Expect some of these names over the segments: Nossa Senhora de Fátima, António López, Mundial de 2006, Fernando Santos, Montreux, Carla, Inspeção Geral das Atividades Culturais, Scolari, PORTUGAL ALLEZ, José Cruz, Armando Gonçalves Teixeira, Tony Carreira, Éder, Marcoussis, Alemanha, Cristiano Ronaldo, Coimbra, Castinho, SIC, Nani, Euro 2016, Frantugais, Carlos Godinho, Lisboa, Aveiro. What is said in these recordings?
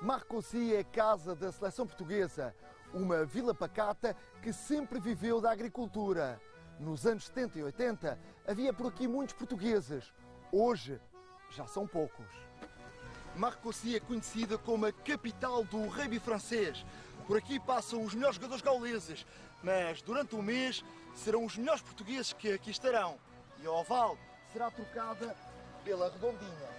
Marcoussis é a casa da seleção portuguesa, uma vila pacata que sempre viveu da agricultura. Nos anos 70 e 80 havia por aqui muitos portugueses, hoje já são poucos. Marcoussis é conhecida como a capital do rugby francês. Por aqui passam os melhores jogadores gauleses, mas durante um mês serão os melhores portugueses que aqui estarão. E a oval será trocada pela redondinha.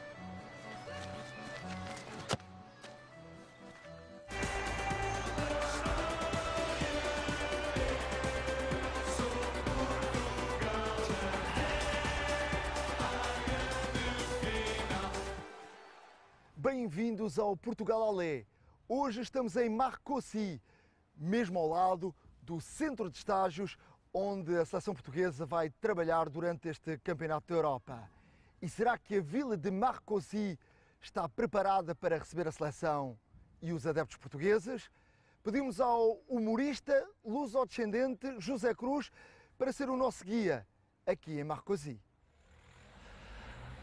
Bem-vindos ao Portugal Allez. Hoje estamos em Marcoussis, mesmo ao lado do centro de estágios onde a seleção portuguesa vai trabalhar durante este Campeonato da Europa. E será que a vila de Marcoussis está preparada para receber a seleção e os adeptos portugueses? Pedimos ao humorista luso-descendente José Cruz para ser o nosso guia aqui em Marcoussis.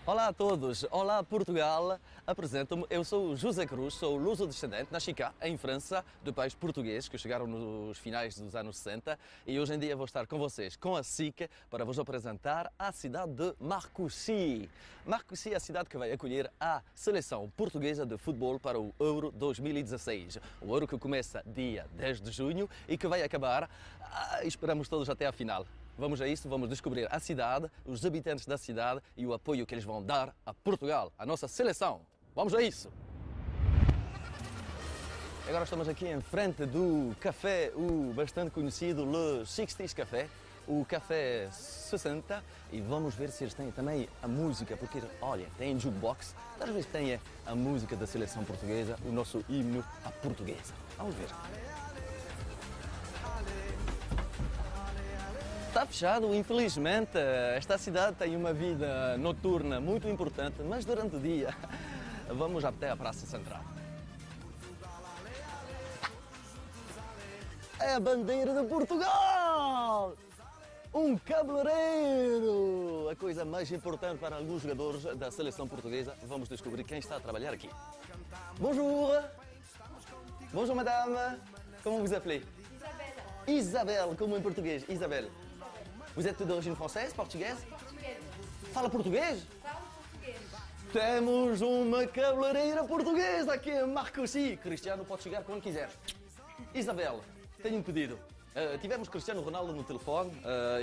Olá a todos, olá Portugal, apresento-me, eu sou José Cruz, sou luso-descendente, nasci cá, em França, de pais portugueses que chegaram nos finais dos anos 60 e hoje em dia vou estar com vocês, com a SIC, para vos apresentar a cidade de Marcoussis. Marcoussis é a cidade que vai acolher a seleção portuguesa de futebol para o Euro 2016, o Euro que começa dia 10 de junho e que vai acabar, esperamos todos até a final. Vamos a isso, vamos descobrir a cidade, os habitantes da cidade e o apoio que eles vão dar a Portugal, a nossa seleção. Vamos a isso! Agora estamos aqui em frente do café, o bastante conhecido Le 60's Café, o Café 60, e vamos ver se eles têm também a música, porque, olha, tem jukebox, talvez tenha a música da seleção portuguesa, o nosso himno à portuguesa. Vamos ver. Está fechado, infelizmente. Esta cidade tem uma vida noturna muito importante, mas durante o dia vamos até a Praça Central. É a bandeira de Portugal! Um cabeleireiro! A coisa mais importante para alguns jogadores da seleção portuguesa. Vamos descobrir quem está a trabalhar aqui. Bonjour! Bonjour, madame! Como vous appelez? Isabelle. Isabelle, como em português, Isabelle. Vous êtes d'origine française, portuguesa? Portuguesa. Fala português? Fala português. Temos uma cabeleireira portuguesa aqui em Marcoussis. Cristiano pode chegar quando quiser. Isabel, tenho um pedido. Tivemos Cristiano Ronaldo no telefone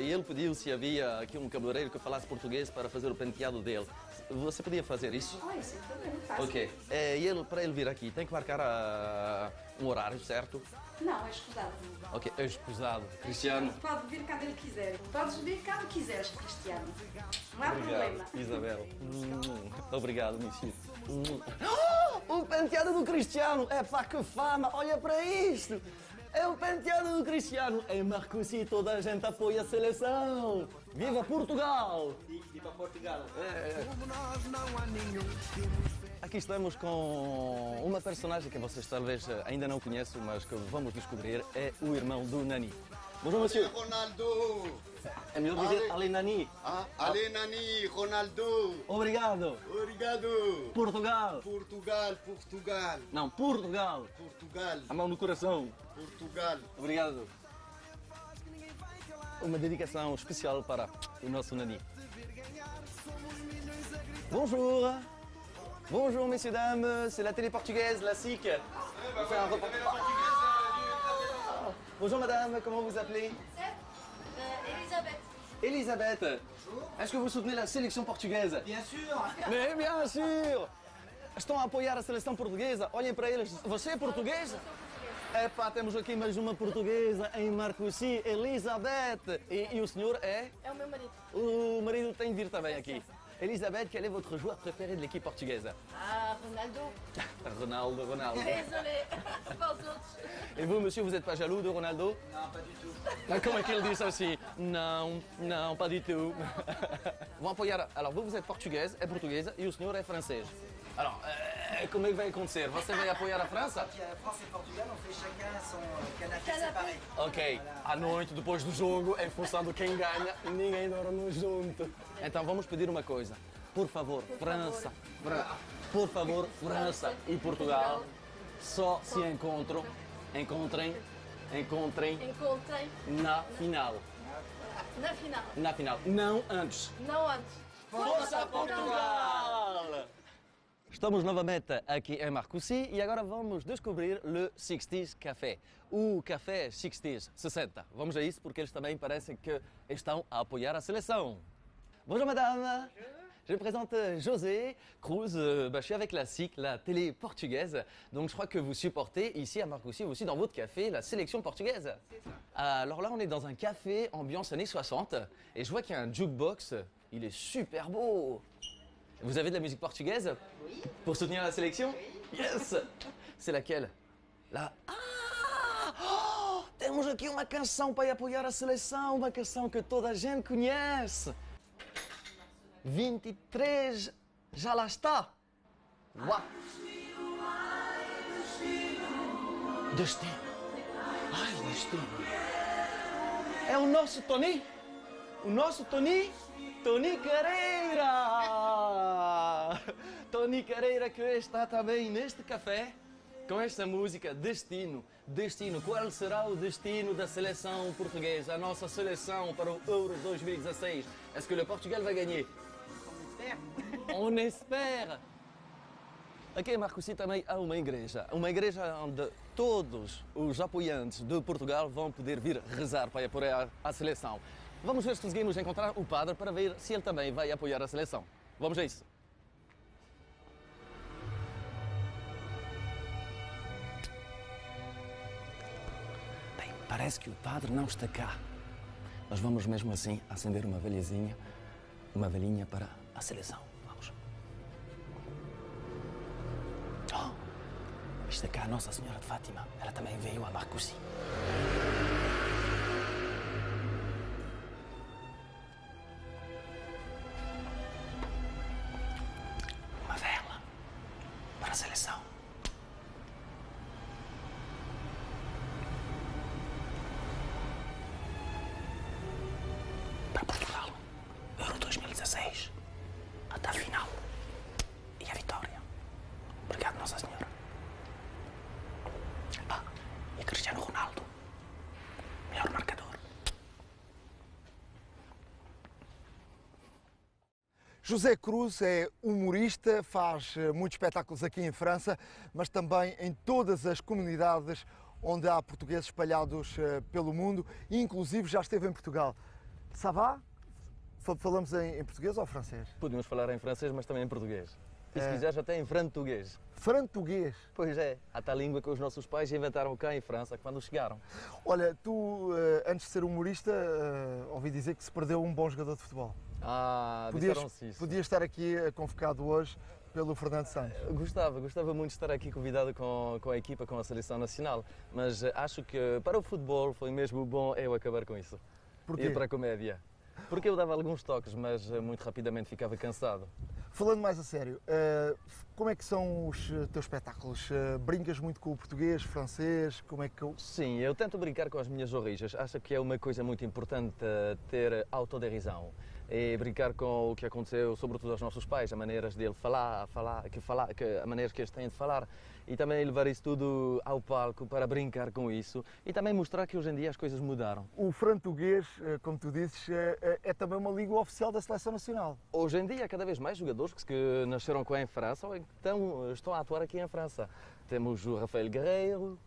e ele pediu se havia aqui um cabeleireiro que falasse português para fazer o penteado dele. Você podia fazer isso? Ah, isso também é fácil. Ok. E ele, para ele vir aqui, tem que marcar um horário, certo? Não, é escusado. Ok, é escusado. Cristiano? Pode vir quando ele quiser. Podes vir quando quiseres, Cristiano. Não há problema. Isabel. Obrigado, Michito. O penteado do Cristiano! É pá, que fama! Olha para isto! É o penteado do Cristiano. Em Marcoussis toda a gente apoia a seleção. Viva Portugal! Viva Portugal! É. Aqui estamos com uma personagem que vocês talvez ainda não conheçam, mas que vamos descobrir, é o irmão do Nani. Bonjour, monsieur. Ronaldo! É melhor dizer Ale Nani. Ale Nani, Ronaldo! Obrigado! Obrigado! Portugal! Portugal, Portugal! Não, Portugal! Portugal! A mão no coração! Portugal! Obrigado! Uma dedicação especial para o nosso Nani. Bonjour! Bonjour, messieurs, dames! C'est la télé portugaise, la SIC! Bonjour madame, comment vous appelez? Elisabeth. Elisabeth, est-ce que vous soutenez la sélection portugaise? Bien sûr. Mais bien sûr. Estão a apoiar a seleção portuguesa? Olhem para eles. Você é portuguesa? Epá, temos aqui mais uma portuguesa em Marcoussis, Elisabeth. E o senhor é? É o meu marido. O marido tem de vir também aqui. Elisabeth, quel est votre joueur préféré de l'équipe portugaise? Ah, Ronaldo. Ronaldo, Ronaldo. Désolé, pas d'autres. Et vous, monsieur, vous n'êtes pas jaloux de Ronaldo? Non, pas du tout. Comment est-ce qu'il dit ça aussi? Non, non, pas du tout. Alors, vous êtes portugaise, é portuguesa, e o senhor é francês. Alors, como é que vai acontecer? Você vai apoiar a França? A França e Portugal, on fait chacun son canapé séparé. Ok, à noite, depois do jogo, em função de quem ganha, ninguém dorme junto. Então vamos pedir uma coisa. Por favor, França, por favor, França e Portugal, só se encontrem na final. Na final. Na final. Não antes. Não antes. Força Portugal! Estamos novamente aqui em Marcoussis e agora vamos descobrir o 60s Café. O Café 60s, 60. Vamos a isso porque eles também parecem que estão a apoiar a seleção. Bonjour madame. Bonjour. Je présente José Cruz, je suis avec la SIC, la télé portugaise. Donc je crois que vous supportez ici à Marcoussis, aussi dans votre café, la sélection portugaise. C'est ça. Alors là, on est dans un café ambiance années 60 et je vois qu'il y a un jukebox. Il est super beau. Vous avez de la musique portugaise? Oui. Pour soutenir la sélection? Oui. Yes. C'est laquelle? La... Ah! Oh! Temos aqui uma canção para apoiar a seleção, uma canção que toda a gente conhece. 23, já lá está! Uau! Destino! Ai, destino! É o nosso Tony! O nosso Tony! Tony Carreira! Tony Carreira que está também neste café com esta música Destino. Destino. Qual será o destino da seleção portuguesa, a nossa seleção para o Euro 2016? Est-ce que o Portugal vai ganhar? On espera! Aqui em Marcoussis também há uma igreja onde todos os apoiantes de Portugal vão poder vir rezar para apoiar a seleção. Vamos ver se conseguimos encontrar o padre para ver se ele também vai apoiar a seleção. Vamos a isso! Bem, parece que o padre não está cá. Nós vamos mesmo assim acender uma velhinha para a seleção. Está cá a Nossa Senhora de Fátima, ela também veio a Marcoussis. Uma vela para a seleção. Para Portugal, Euro 2016, até a final e a vitória. Obrigado, Nossa Senhora. E Cristiano Ronaldo, melhor marcador. José Cruz é humorista, faz muitos espetáculos aqui em França, mas também em todas as comunidades onde há portugueses espalhados pelo mundo, e inclusive já esteve em Portugal. Ça va? Falamos em português ou francês? Podemos falar em francês, mas também em português. E se quiseres até em frantugais. Frantugais? Pois é, há tal língua que os nossos pais inventaram cá em França quando chegaram. Olha, tu antes de ser humorista, ouvi dizer que se perdeu um bom jogador de futebol. Ah, disseram-se isso. Podias estar aqui convocado hoje pelo Fernando Santos. Gostava muito de estar aqui convidado com a equipa, com a seleção nacional, mas acho que para o futebol foi mesmo bom eu acabar com isso. Porquê? Ir para a comédia. Porque eu dava alguns toques, mas muito rapidamente ficava cansado. Falando mais a sério, como é que são os teus espetáculos? Brincas muito com o português, francês, como é que eu... Sim, eu tento brincar com as minhas origens. Acho que é uma coisa muito importante ter autoderição e brincar com o que aconteceu, sobretudo aos nossos pais, a maneiras dele a maneira que eles têm de falar, e também levar isso tudo ao palco para brincar com isso e também mostrar que hoje em dia as coisas mudaram. O frantugais, como tu dizes, é também uma língua oficial da seleção nacional. Hoje em dia há cada vez mais jogadores que nasceram cá em França ou então estão a atuar aqui em França. Temos o Rafael Guerreiro,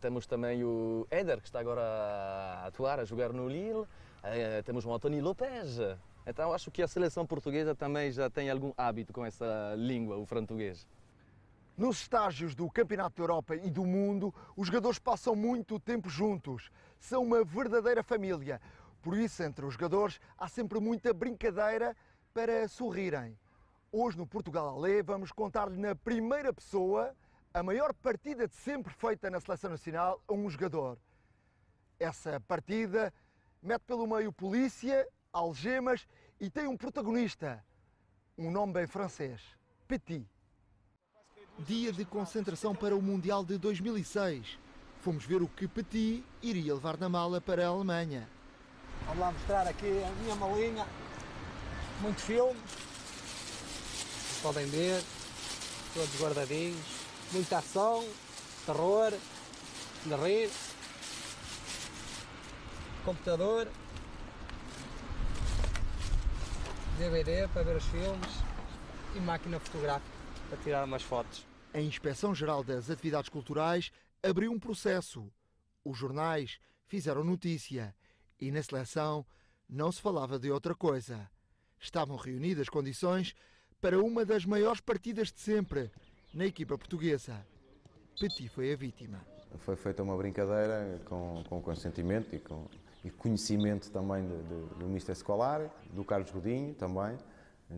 temos também o Éder, que está agora a atuar, a jogar no Lille, temos o António López. Então acho que a seleção portuguesa também já tem algum hábito com essa língua, o frantugais. Nos estágios do Campeonato da Europa e do Mundo, os jogadores passam muito tempo juntos. São uma verdadeira família. Por isso, entre os jogadores, há sempre muita brincadeira para sorrirem. Hoje, no Portugal ALLEZ, vamos contar-lhe na primeira pessoa a maior partida de sempre feita na Seleção Nacional a um jogador. Essa partida mete pelo meio polícia, algemas e tem um protagonista, um nome bem francês, Petit. Dia de concentração para o Mundial de 2006. Fomos ver o que Petit iria levar na mala para a Alemanha. Vamos lá mostrar aqui a minha malinha, muito filme, podem ver, todos guardadinhos, muita ação, terror, de rir, computador, DVD para ver os filmes e máquina fotográfica para tirar umas fotos. A Inspeção Geral das Atividades Culturais abriu um processo. Os jornais fizeram notícia e na seleção não se falava de outra coisa. Estavam reunidas condições para uma das maiores partidas de sempre na equipa portuguesa. Petit foi a vítima. Foi feita uma brincadeira com consentimento e conhecimento também do Mr. Scolari, do Carlos Godinho também,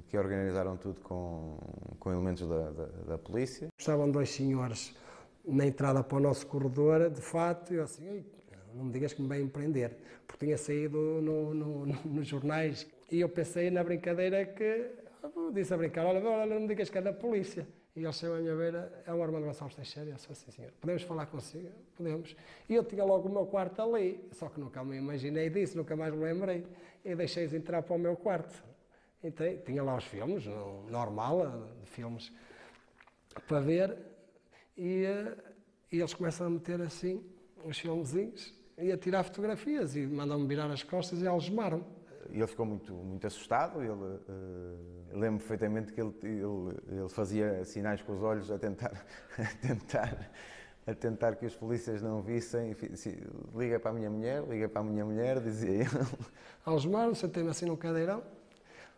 que organizaram tudo com elementos da polícia. Estavam dois senhores na entrada para o nosso corredor, de fato, eu assim, não me digas que me vêm prender, porque tinha saído nos jornais. E eu pensei na brincadeira que, disse a brincar, olha, não me digas que é da polícia. E ele chegou à minha beira, é um Armando Gonçalves Teixeira, e eu disse assim, senhor, podemos falar consigo? Podemos. E eu tinha logo o meu quarto ali, só que nunca me imaginei disso, nunca mais me lembrei. E deixei-os entrar para o meu quarto. Então, tinha lá os filmes, normal, de filmes, para ver, e eles começam a meter assim os filmezinhos e a tirar fotografias, e mandam-me virar as costas e algemaram-me. Ele ficou muito assustado, lembro perfeitamente que ele fazia sinais com os olhos a tentar que os polícias não vissem, liga para a minha mulher, dizia ele. Algemaram-me, sentei-me assim num cadeirão,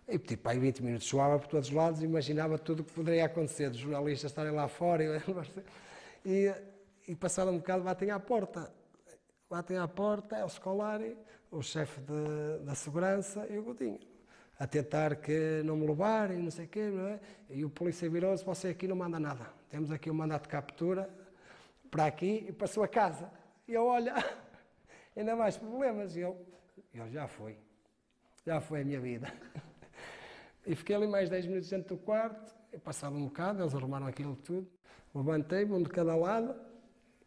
e tipo, aí 20 minutos suava por todos os lados, imaginava tudo o que poderia acontecer, dos jornalistas estarem lá fora, e passado um bocado batem à porta, é o Scolari, o chefe da segurança e o Godinho, a tentar que não me levarem, não sei o quê, não é? E o polícia virou-se, você aqui não manda nada, temos aqui um mandato de captura, para aqui e para a sua casa, e eu, olha, ainda mais problemas, e eu já foi a minha vida. E fiquei ali mais 10 minutos dentro do quarto, e passava um bocado, eles arrumaram aquilo tudo, levantei-me, um de cada lado,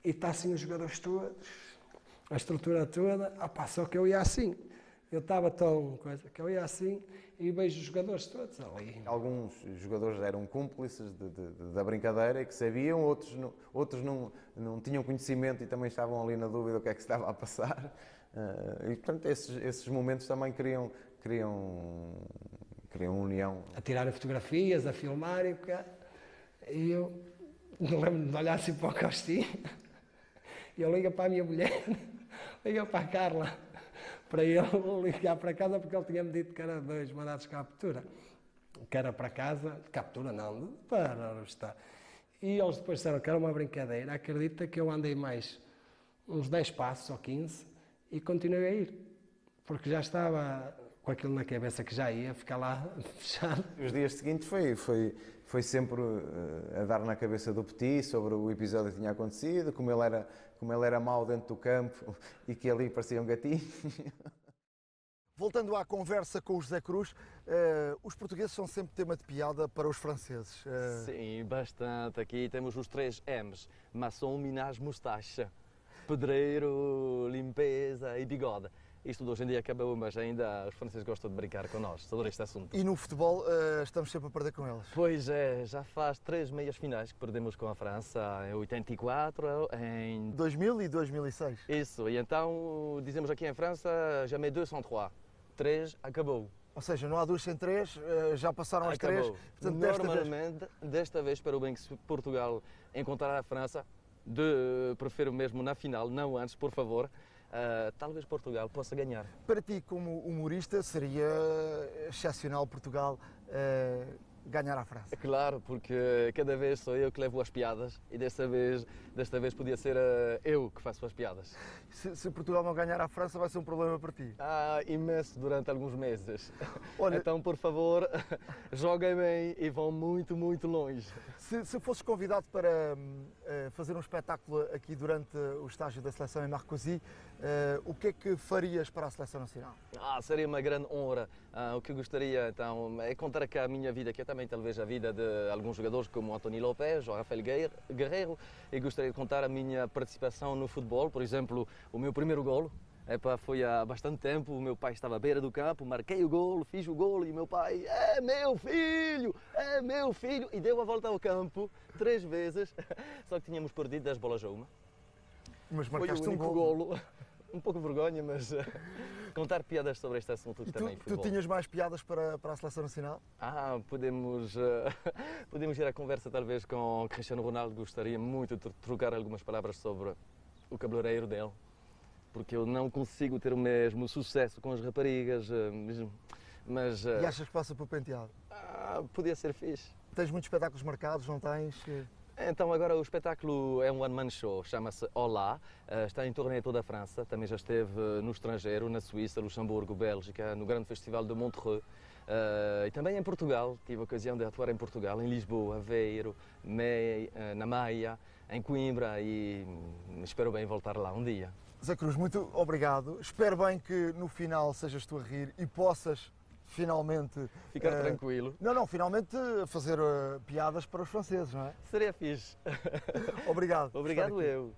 e está assim os jogadores todos, a estrutura toda, só que eu ia assim, eu estava tão coisa, que eu ia assim, e vejo os jogadores todos ali. Alguns jogadores eram cúmplices da brincadeira e que sabiam, outros não tinham conhecimento e também estavam ali na dúvida o que é que se estava a passar, e portanto esses momentos também criam união. A tirar fotografias, a filmar e eu não lembro de olhar assim para o Castinho. E eu ligo para a minha mulher, ligo para a Carla, para ele ligar para casa, porque ele tinha-me dito que era 2 mandados de captura. Que era para casa, de captura não, para estar. E eles depois disseram que era uma brincadeira. Acredita que eu andei mais uns 10 passos ou 15 e continuei a ir, porque já estava com aquilo na cabeça que já ia ficar lá fechado. Os dias seguintes foi sempre a dar na cabeça do Petit sobre o episódio que tinha acontecido, como ele era mau dentro do campo e que ali parecia um gatinho. Voltando à conversa com o José Cruz, os portugueses são sempre tema de piada para os franceses. Sim, bastante. Aqui temos os 3 M's, maçom, minage, mustache, pedreiro, limpeza e bigode. Isto de hoje em dia acabou, mas ainda os franceses gostam de brincar com nós sobre este assunto. E no futebol estamos sempre a perder com eles? Pois é, já faz 3 meias finais que perdemos com a França, em 84, em 2000 e 2006. Isso, e então dizemos aqui em França, jamais deux sans trois, 3 acabou. Ou seja, não há 2 sem 3, já passaram as 3. Portanto, normalmente, desta vez, para o bem que Portugal encontrar a França, prefiro mesmo na final, não antes, por favor. Talvez Portugal possa ganhar. Para ti, como humorista, seria excepcional Portugal ganhar à França? Claro, porque cada vez sou eu que levo as piadas e desta vez podia ser eu que faço as piadas. Se Portugal não ganhar à França, vai ser um problema para ti? Imenso, durante alguns meses. Olha, então, por favor, joguem bem e vão muito, muito longe. Se fosses convidado para fazer um espetáculo aqui durante o estágio da seleção em Marcoussis, o que é que farias para a seleção nacional? Seria uma grande honra. O que gostaria, então, é contar aqui a minha vida, que é também talvez a vida de alguns jogadores como António López ou Rafael Guerreiro, e gostaria de contar a minha participação no futebol, por exemplo, o meu primeiro golo, Epá, foi há bastante tempo, o meu pai estava à beira do campo, marquei o golo, fiz o golo e o meu pai, é meu filho, e deu a volta ao campo, 3 vezes, só que tínhamos perdido 10 bolas a 1. Mas marcaste foi o único golo. Um pouco de vergonha, mas contar piadas sobre este assunto e também. Tu tinhas mais piadas para a Seleção Nacional? Ah, podemos ir à conversa talvez com o Cristiano Ronaldo, gostaria muito de trocar algumas palavras sobre o cabeleireiro dele. Porque eu não consigo ter o mesmo sucesso com as raparigas, mas... E achas que passa por penteado? Ah, podia ser fixe. Tens muitos espetáculos marcados, não tens? Então agora o espetáculo é um one-man show, chama-se Olá, está em turnê toda a França, também já esteve no estrangeiro, na Suíça, Luxemburgo, Bélgica, no grande festival de Montreux, e também em Portugal, tive a ocasião de atuar em Portugal, em Lisboa, Aveiro, na Maia, em Coimbra, e espero bem voltar lá um dia. José Cruz, muito obrigado. Espero bem que no final sejas tu a rir e possas finalmente... Ficar tranquilo. Não, finalmente fazer piadas para os franceses, não é? Seria fixe. Obrigado. Obrigado eu.